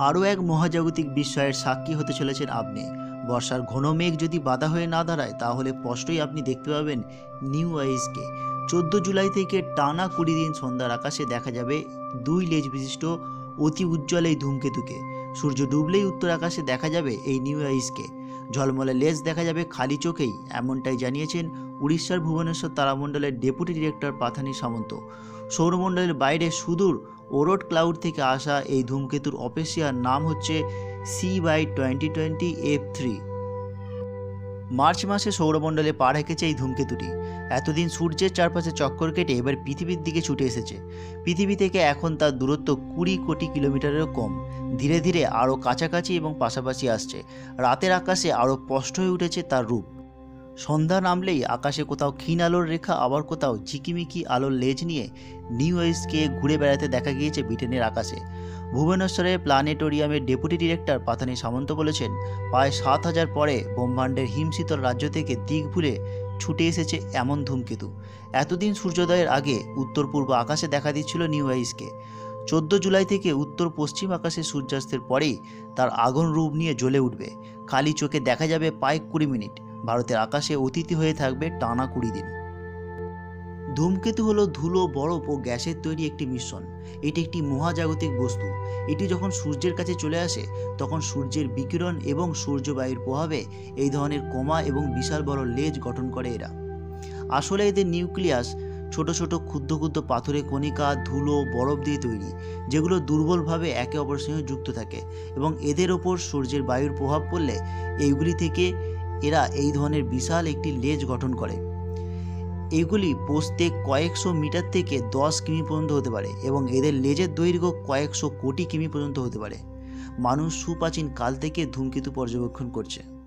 आरो एक महाजागतिक विस्मयेर साक्षी होते चलेछेन आपनि। बर्षार घन मेघ जदि बाधा हये ना दाड़ाय ताहले स्पष्टोई आपनि देखते पाबेन निओआइजके। 14 जुलाई थेके टाना 20 दिन सन्ध्यार आकाशे देखा जाबे दुई लेज विशिष्ट अति उज्ज्वल एई धूमकेतुके। सूर्य डुबलेई उत्तर आकाशे देखा जाबे एई निओआइजके। झलमले लेज देखा जाबे खाली चोखेई, एमनटाई जानिয়েছেন उड़ीशार भुवनेश्वर तारामंडलेर डेपुटी डिरेक्टर पाथानी सामंत। सौरमंडलेर बाइरे सुदूर ओरोट क्लाउड थेके आसा एई धूमकेतुर अफिसियल नाम होच्छे C/2020 F3। मार्च मासे सौरमंडले पा रेखेছে এই ধূমকেতুটি। এতদিন সূর্যের চারপাশে চক্কর কেটে এবার পৃথিবীর দিকে ছুটে এসেছে। পৃথিবী থেকে এখন তার দূরত্ব 20 কোটি কিলোমিটারেরও কম। ধীরে ধীরে আরও কাছাকাছি এবং পাশাপাশি আসছে। রাতের আকাশে আরও স্পষ্ট হয়ে উঠেছে তার রূপ। সন্ধ্যা নামলেই আকাশে কোথাও ক্ষীণ আলোর রেখা, আবার কোথাও ঝিকিমিকি আলোর লেজ নিয়ে নিওআইজকে ঘুরে বেড়াতে দেখা গিয়েছে ব্রিটেনের আকাশে। ভুবনেশ্বরে প্ল্যানেটোরিয়ামের ডেপুটি ডিরেক্টর পাথানি সামন্ত বলেছেন, প্রায় 7000 পরে ব্রহ্মাণ্ডের হিমশীতল রাজ্য থেকে দিক ভুলে ছুটে এসেছে এমন ধূমকেতু। এতদিন সূর্যোদয়ের আগে উত্তর পূর্ব আকাশে দেখা দিচ্ছিল নিওআইজকে। 14 জুলাই থেকে উত্তর পশ্চিম আকাশে সূর্যাস্তের পরেই তার আগুন রূপ নিয়ে জ্বলে উঠবে। খালি চোখে দেখা যাবে প্রায় 20 মিনিট। ভারতের আকাশে অতিথি হয়ে থাকবে টানা 20 দিন। ধূমকেতু হলো ধুলো, বরফ ও গ্যাসের তৈরি একটি মিশ্রণ। এটি একটি মহাজাগতিক বস্তু। এটি যখন সূর্যের কাছে চলে আসে তখন সূর্যের বিকিরণ এবং সূর্যবায়ুর প্রভাবে এই ধরনের কমা এবং বিশাল বড় লেজ গঠন করে। এরা আসলে এদের নিউক্লিয়াস ছোট ছোট ক্ষুদ্র ক্ষুদ্র পাথরের কণিকা, ধুলো, বরফ দিয়ে তৈরি, যেগুলো দুর্বলভাবে একে অপরের সঙ্গে যুক্ত থাকে এবং এদের ওপর সূর্যের বায়ুর প্রভাব পড়লে এইগুলি থেকে এরা এই ধরনের বিশাল একটি লেজ গঠন করে। এগুলি পোস্তে কয়েকশো মিটার থেকে 10 কিমি পর্যন্ত হতে পারে এবং এদের লেজের দৈর্ঘ্য কয়েকশো কোটি কিমি পর্যন্ত হতে পারে। মানুষ সুপ্রাচীন কাল থেকে ধূমকেতু পর্যবেক্ষণ করছে।